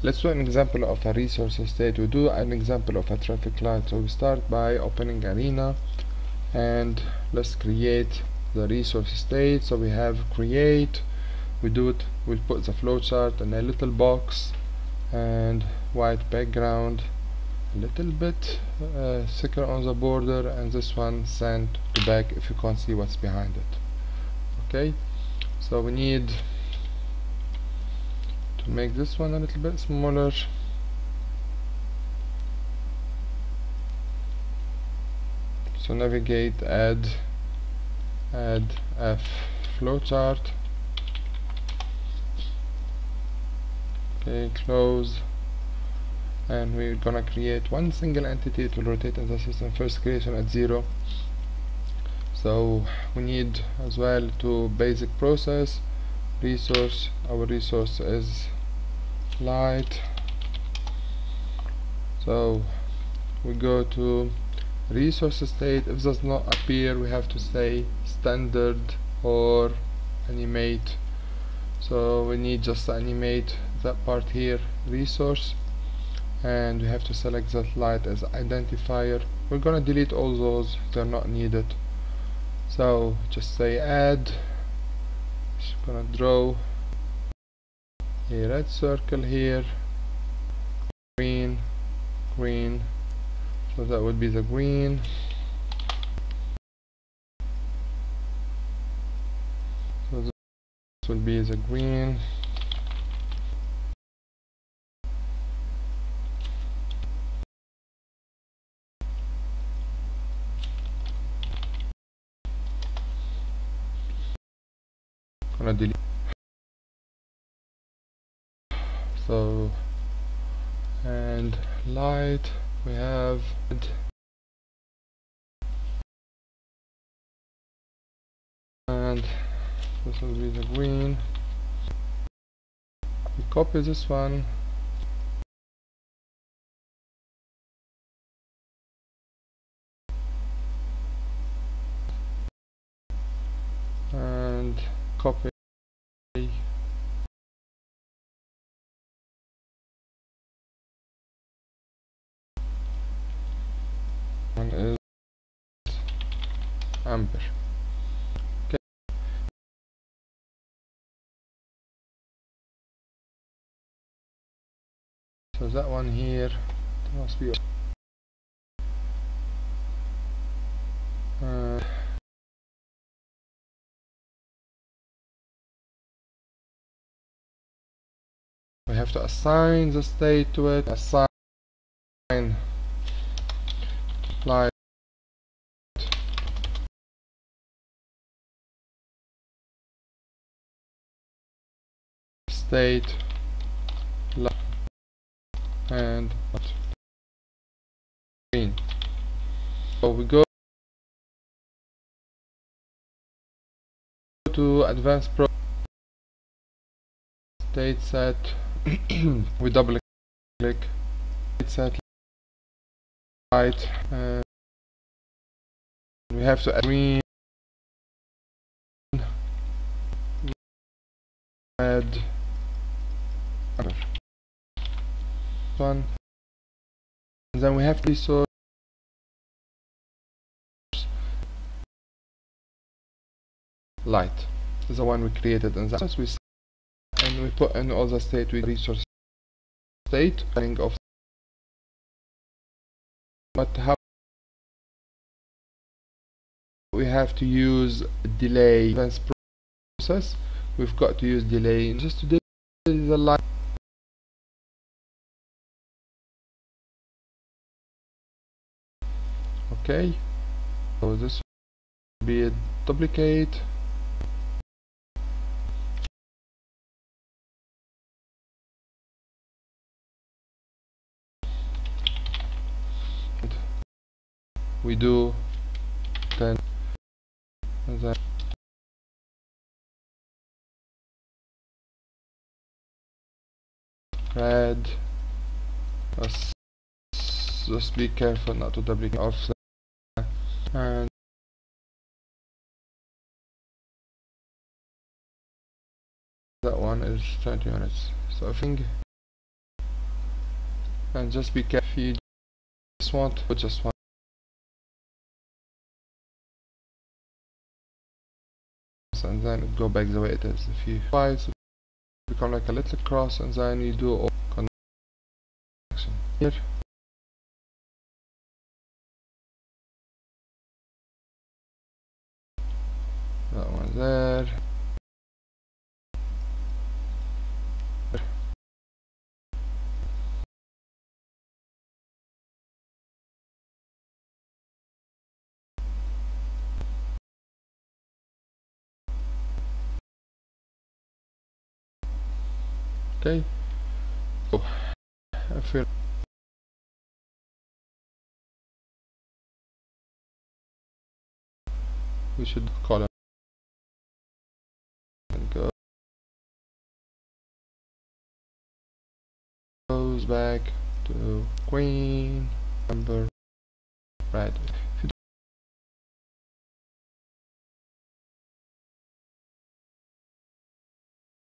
Let's do an example of a resource state. We do an example of a traffic light. So we start by opening Arena and let's create the resource state. So we have create, we do it, we'll put the flowchart in a little box and white background, a little bit thicker on the border, and this one send to back if you can't see what's behind it. Okay, so we need to make this one a little bit smaller. So navigate, add a flowchart. Okay, close, and we're gonna create one single entity. It will rotate in the system first creation at 0. So we need as well to basic process resource. Our resource is light, so we go to resource state. If does not appear, we have to say standard or animate. So we need just to animate that part here, resource, and we have to select that light as identifier. We're gonna delete all those, they're not needed. So just say add, just gonna draw a red circle here, green, green, so that would be the green. So this will be the green. Delete. So and light, we have and this will be the green. We copy this one, and copy is amber. Okay. So that one here must be. We have to assign the state to it. Assign. Light. State. Light. And green. So we go to advanced pro state set. We double click. State set. Light, we have to add green, add one, and then we have to resource light is the one we created, and that's we and we put in all the state with resource state of. But how we have to use delay advanced process, we've got to use delay just to delay the light. Okay, so this will be a duplicate. We do then red. Just be careful not to duplicate offset, and that one is 20 units. So I think and just be careful if you just want and then it go back the way it is. If you try to become like a little cross and then you do all connection here. That one there. Okay. Oh, I feel. We should call it. Goes back to queen number right.